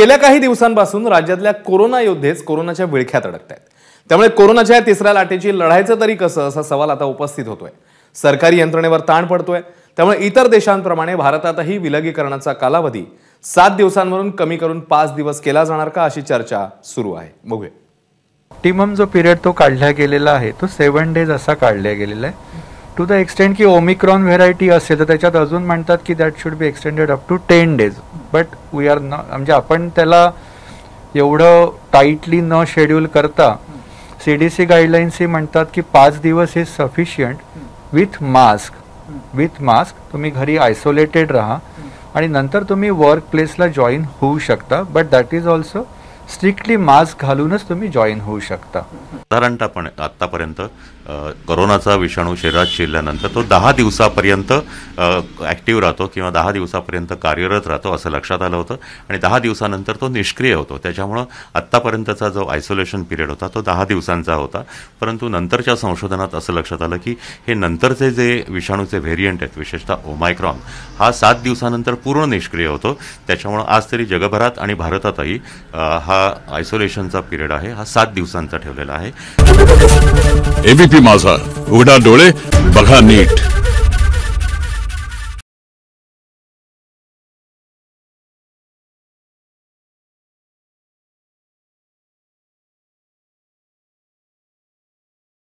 गेल्या काही दिवसांपासून राज्यातल्या कोरोना योद्धेच कोरोनाच्या विळख्यात अडकतायत। त्यामुळे कोरोनाच्या तिसऱ्या लाटेची लढायचं तरी कसं असा सवाल आता उपस्थित होतोय। सरकारी यंत्रणेवर ताण पडतोय। त्यामुळे इतर देशांप्रमाणे भारतातही विलगीकरणाचा कालावधी 7 दिवसांवरून कमी करून 5 दिवस केला जाणार का अशी चर्चा सुरू आहे। बघूया। ऑप्टिमम जो पीरियड तो काढला गेलेला आहे तो 7 डेज असा काढला गेलेला आहे, टू द एक्सटेंड की ओमिक्रॉन व्हेरायटी असेल तर त्याच्यात अजून म्हणतात की that should be extended up to 10 days, but we are not, म्हणजे आपण त्याला एवढं टाईटली न शेड्यूल करता CDC गाईडलाईन्स ही म्हणतात की 5 दिवस इज सफिशियंट विथ मास्क तुम्ही घरी आयसोलेटेड राहा आणि नंतर तुम्ही वर्क प्लेसला जॉईन होऊ शकता, but that is also strictly mask घालूनच तुम्ही जॉईन होऊ शकता। साधारणपणे आतापर्यंत कोरोनाचा विषाणू शरीरात शिरल्यानंतर तो 10 दिवसापर्यंत ॲक्टिव्ह राहतो किंवा 10 दिवसापर्यंत कार्यरत राहतो असं लक्षात आलं होतं आणि 10 दिवसानंतर तो निष्क्रिय होतो। त्याच्यामुळं आत्तापर्यंतचा जो आयसोलेशन पिरियड होता तो 10 दिवसांचा होता, परंतु नंतरच्या संशोधनात असं लक्षात आलं की हे नंतरचे जे विषाणूचे व्हेरियंट आहेत, विशेषतः ओमायक्रॉन, हा 7 दिवसानंतर पूर्ण निष्क्रिय होतो। त्याच्यामुळं आज तरी जगभरात आणि भारतातही हा आयसोलेशनचा पिरियड आहे हा 7 दिवसांचा ठेवलेला आहे। ABP माझा, उघडा डोळे बघा नीट।